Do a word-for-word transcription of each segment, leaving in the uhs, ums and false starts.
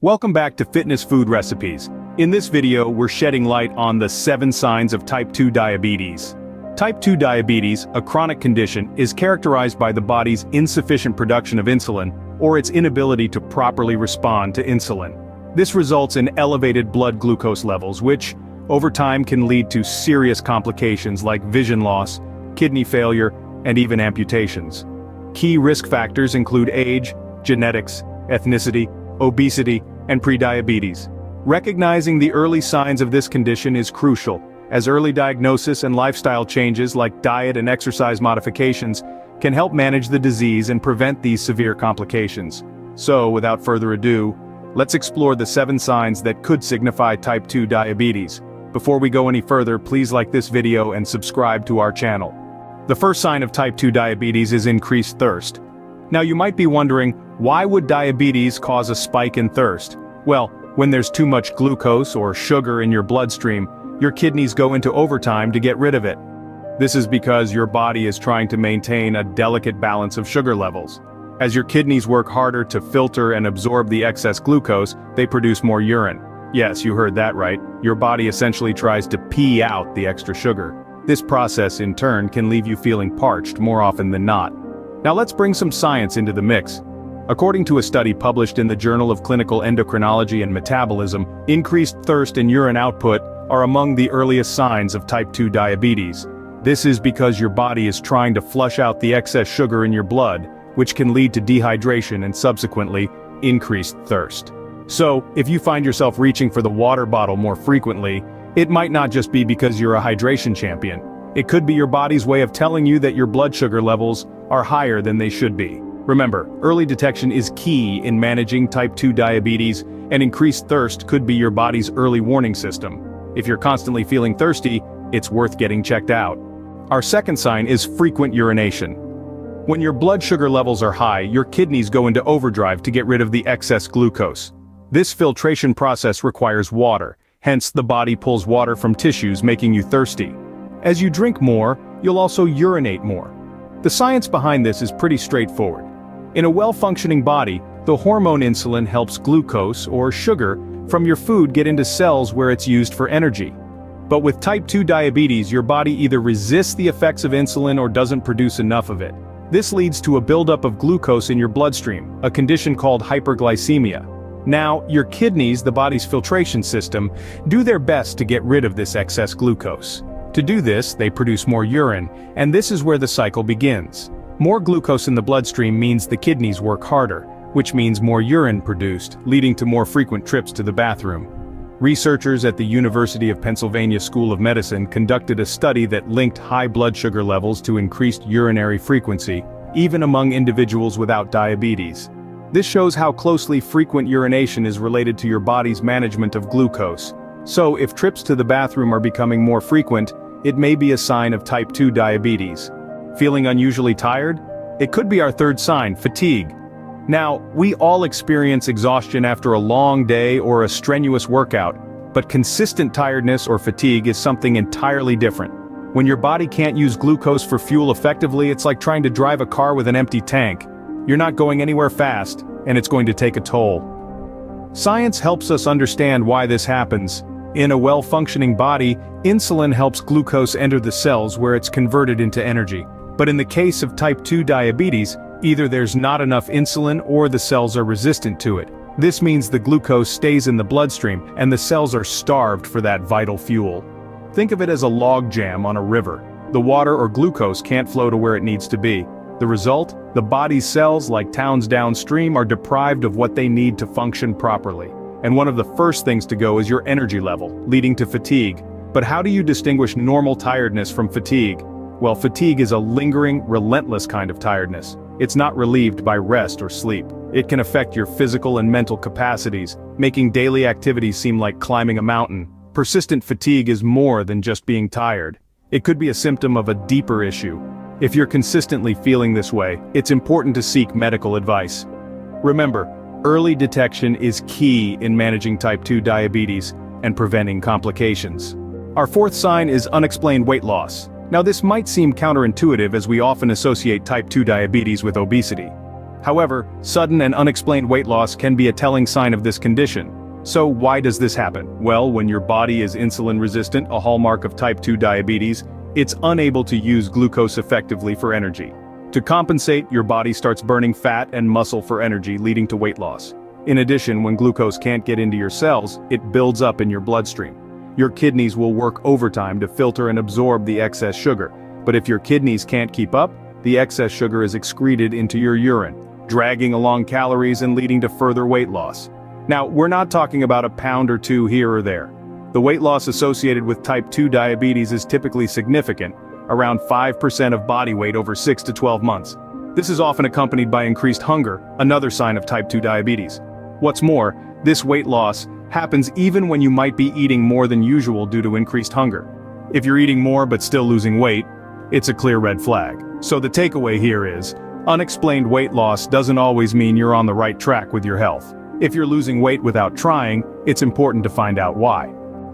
Welcome back to Fitness Food Recipes. In this video, we're shedding light on the seven signs of type two diabetes. Type two diabetes, a chronic condition, is characterized by the body's insufficient production of insulin, or its inability to properly respond to insulin. This results in elevated blood glucose levels, which, over time, can lead to serious complications like vision loss, kidney failure, and even amputations. Key risk factors include age, genetics, ethnicity, obesity, and prediabetes. Recognizing the early signs of this condition is crucial, as early diagnosis and lifestyle changes like diet and exercise modifications can help manage the disease and prevent these severe complications. So, without further ado, let's explore the seven signs that could signify type two diabetes. Before we go any further, please like this video and subscribe to our channel. The first sign of type two diabetes is increased thirst. Now you might be wondering, why would diabetes cause a spike in thirst? Well, when there's too much glucose or sugar in your bloodstream, your kidneys go into overtime to get rid of it. This is because your body is trying to maintain a delicate balance of sugar levels. As your kidneys work harder to filter and absorb the excess glucose, they produce more urine. Yes, you heard that right. Your body essentially tries to pee out the extra sugar. This process, in turn, can leave you feeling parched more often than not. Now let's bring some science into the mix. According to a study published in the Journal of Clinical Endocrinology and Metabolism, increased thirst and urine output are among the earliest signs of type two diabetes. This is because your body is trying to flush out the excess sugar in your blood, which can lead to dehydration and subsequently, increased thirst. So, if you find yourself reaching for the water bottle more frequently, it might not just be because you're a hydration champion. It could be your body's way of telling you that your blood sugar levels are higher than they should be. Remember, early detection is key in managing type two diabetes, and increased thirst could be your body's early warning system. If you're constantly feeling thirsty, it's worth getting checked out. Our second sign is frequent urination. When your blood sugar levels are high, your kidneys go into overdrive to get rid of the excess glucose. This filtration process requires water, hence the body pulls water from tissues, making you thirsty. As you drink more, you'll also urinate more. The science behind this is pretty straightforward. In a well-functioning body, the hormone insulin helps glucose or sugar from your food get into cells where it's used for energy. But with type two diabetes, your body either resists the effects of insulin or doesn't produce enough of it. This leads to a buildup of glucose in your bloodstream, a condition called hyperglycemia. Now, your kidneys, the body's filtration system, do their best to get rid of this excess glucose. To do this, they produce more urine, and this is where the cycle begins. More glucose in the bloodstream means the kidneys work harder, which means more urine produced, leading to more frequent trips to the bathroom. Researchers at the University of Pennsylvania School of Medicine conducted a study that linked high blood sugar levels to increased urinary frequency, even among individuals without diabetes. This shows how closely frequent urination is related to your body's management of glucose. So, if trips to the bathroom are becoming more frequent, it may be a sign of type two diabetes. Feeling unusually tired? It could be our third sign, fatigue. Now, we all experience exhaustion after a long day or a strenuous workout, but consistent tiredness or fatigue is something entirely different. When your body can't use glucose for fuel effectively, it's like trying to drive a car with an empty tank. You're not going anywhere fast, and it's going to take a toll. Science helps us understand why this happens. In a well-functioning body, insulin helps glucose enter the cells where it's converted into energy. But in the case of type two diabetes, either there's not enough insulin or the cells are resistant to it. This means the glucose stays in the bloodstream and the cells are starved for that vital fuel. Think of it as a log jam on a river. The water or glucose can't flow to where it needs to be. The result? The body's cells, like towns downstream, are deprived of what they need to function properly. And one of the first things to go is your energy level, leading to fatigue. But how do you distinguish normal tiredness from fatigue? Well, fatigue is a lingering, relentless kind of tiredness. It's not relieved by rest or sleep. It can affect your physical and mental capacities, making daily activities seem like climbing a mountain. Persistent fatigue is more than just being tired. It could be a symptom of a deeper issue. If you're consistently feeling this way, it's important to seek medical advice. Remember, early detection is key in managing type two diabetes and preventing complications. Our fourth sign is unexplained weight loss. Now this might seem counterintuitive, as we often associate type two diabetes with obesity. However, sudden and unexplained weight loss can be a telling sign of this condition. So why does this happen? Well, when your body is insulin resistant, a hallmark of type two diabetes, it's unable to use glucose effectively for energy. To compensate, your body starts burning fat and muscle for energy, leading to weight loss. In addition, when glucose can't get into your cells, it builds up in your bloodstream. Your kidneys will work overtime to filter and absorb the excess sugar. But if your kidneys can't keep up, the excess sugar is excreted into your urine, dragging along calories and leading to further weight loss. Now, we're not talking about a pound or two here or there. The weight loss associated with type two diabetes is typically significant, around five percent of body weight over six to twelve months. This is often accompanied by increased hunger, another sign of type two diabetes. What's more, this weight loss happens even when you might be eating more than usual due to increased hunger. If you're eating more but still losing weight, it's a clear red flag. So the takeaway here is, unexplained weight loss doesn't always mean you're on the right track with your health. If you're losing weight without trying, it's important to find out why.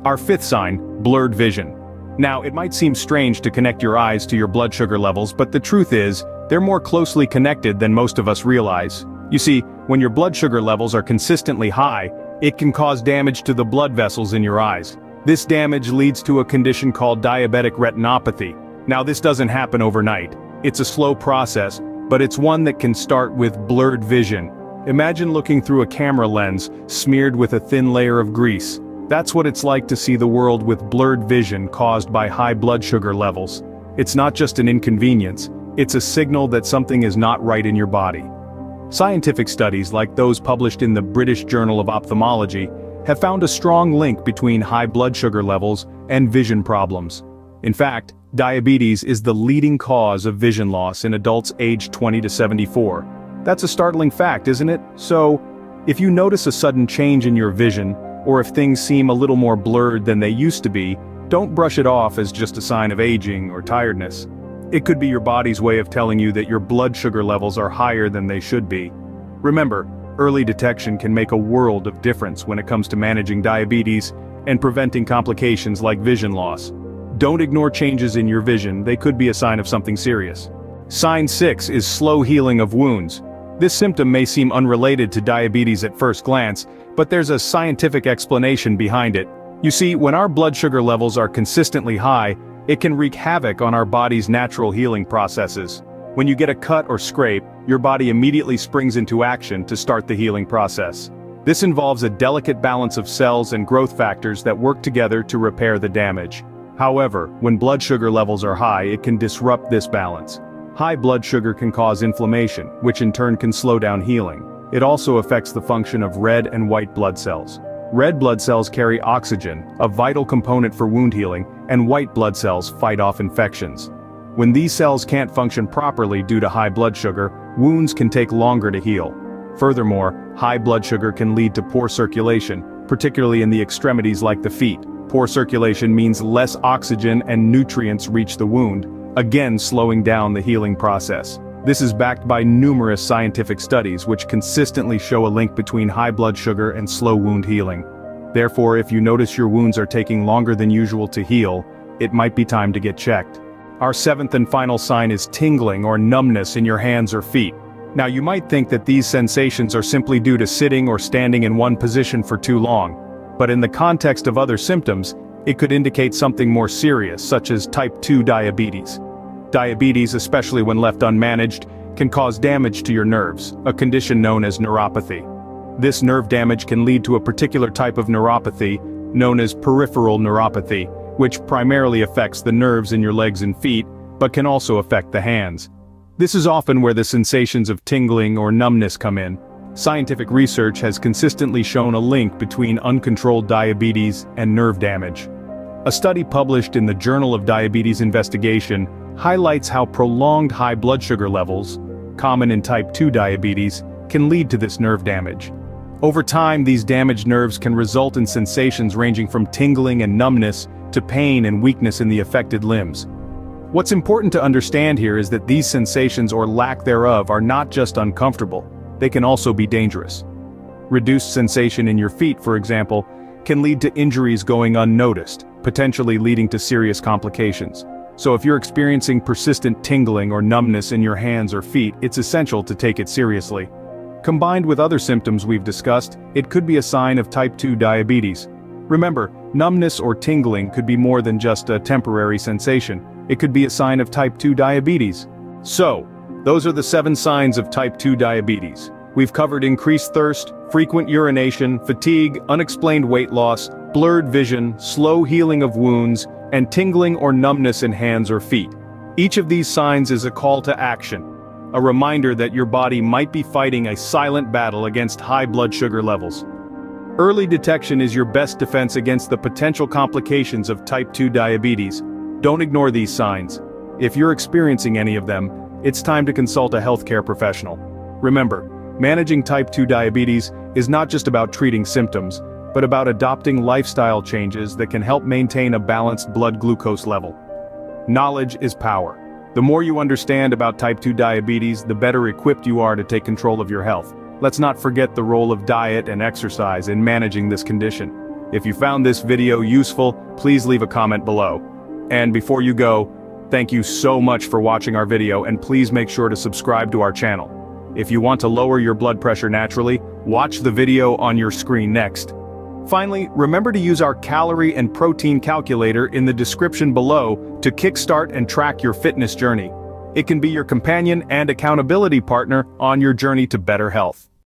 Our fifth sign, blurred vision. Now, it might seem strange to connect your eyes to your blood sugar levels, but the truth is, they're more closely connected than most of us realize. You see, when your blood sugar levels are consistently high, it can cause damage to the blood vessels in your eyes. This damage leads to a condition called diabetic retinopathy. Now, this doesn't happen overnight. It's a slow process, but it's one that can start with blurred vision. Imagine looking through a camera lens, smeared with a thin layer of grease. That's what it's like to see the world with blurred vision caused by high blood sugar levels. It's not just an inconvenience, it's a signal that something is not right in your body. Scientific studies like those published in the British Journal of Ophthalmology have found a strong link between high blood sugar levels and vision problems. In fact, diabetes is the leading cause of vision loss in adults aged twenty to seventy-four. That's a startling fact, isn't it? So, if you notice a sudden change in your vision, or if things seem a little more blurred than they used to be, don't brush it off as just a sign of aging or tiredness. It could be your body's way of telling you that your blood sugar levels are higher than they should be. Remember, early detection can make a world of difference when it comes to managing diabetes and preventing complications like vision loss. Don't ignore changes in your vision, they could be a sign of something serious. Sign six is slow healing of wounds. This symptom may seem unrelated to diabetes at first glance, but there's a scientific explanation behind it. You see, when our blood sugar levels are consistently high, it can wreak havoc on our body's natural healing processes. When you get a cut or scrape, your body immediately springs into action to start the healing process. This involves a delicate balance of cells and growth factors that work together to repair the damage. However, when blood sugar levels are high, it can disrupt this balance. High blood sugar can cause inflammation, which in turn can slow down healing. It also affects the function of red and white blood cells. Red blood cells carry oxygen, a vital component for wound healing, and white blood cells fight off infections. When these cells can't function properly due to high blood sugar, wounds can take longer to heal. Furthermore, high blood sugar can lead to poor circulation, particularly in the extremities like the feet. Poor circulation means less oxygen and nutrients reach the wound, again slowing down the healing process. This is backed by numerous scientific studies which consistently show a link between high blood sugar and slow wound healing. Therefore, if you notice your wounds are taking longer than usual to heal, it might be time to get checked. Our seventh and final sign is tingling or numbness in your hands or feet. Now, you might think that these sensations are simply due to sitting or standing in one position for too long, but in the context of other symptoms, it could indicate something more serious, such as type two diabetes. Diabetes, especially when left unmanaged, can cause damage to your nerves, a condition known as neuropathy. This nerve damage can lead to a particular type of neuropathy, known as peripheral neuropathy, which primarily affects the nerves in your legs and feet, but can also affect the hands. This is often where the sensations of tingling or numbness come in. Scientific research has consistently shown a link between uncontrolled diabetes and nerve damage. A study published in the Journal of Diabetes Investigation highlights how prolonged high blood sugar levels, common in type two diabetes, can lead to this nerve damage. Over time, these damaged nerves can result in sensations ranging from tingling and numbness to pain and weakness in the affected limbs. What's important to understand here is that these sensations or lack thereof are not just uncomfortable. They can also be dangerous. Reduced sensation in your feet, for example, can lead to injuries going unnoticed, potentially leading to serious complications. So if you're experiencing persistent tingling or numbness in your hands or feet, it's essential to take it seriously. Combined with other symptoms we've discussed, it could be a sign of type two diabetes. Remember, numbness or tingling could be more than just a temporary sensation. It could be a sign of type two diabetes. So, those are the seven signs of type two diabetes. We've covered increased thirst, frequent urination, fatigue, unexplained weight loss, blurred vision, slow healing of wounds, and tingling or numbness in hands or feet. Each of these signs is a call to action, a reminder that your body might be fighting a silent battle against high blood sugar levels. Early detection is your best defense against the potential complications of type two diabetes. Don't ignore these signs. If you're experiencing any of them, it's time to consult a healthcare professional. Remember, managing type two diabetes is not just about treating symptoms, but about adopting lifestyle changes that can help maintain a balanced blood glucose level. Knowledge is power. The more you understand about type two diabetes, the better equipped you are to take control of your health. Let's not forget the role of diet and exercise in managing this condition. If you found this video useful, please leave a comment below. And before you go, thank you so much for watching our video, and please make sure to subscribe to our channel. If you want to lower your blood pressure naturally, watch the video on your screen next. Finally, remember to use our calorie and protein calculator in the description below to kickstart and track your fitness journey. It can be your companion and accountability partner on your journey to better health.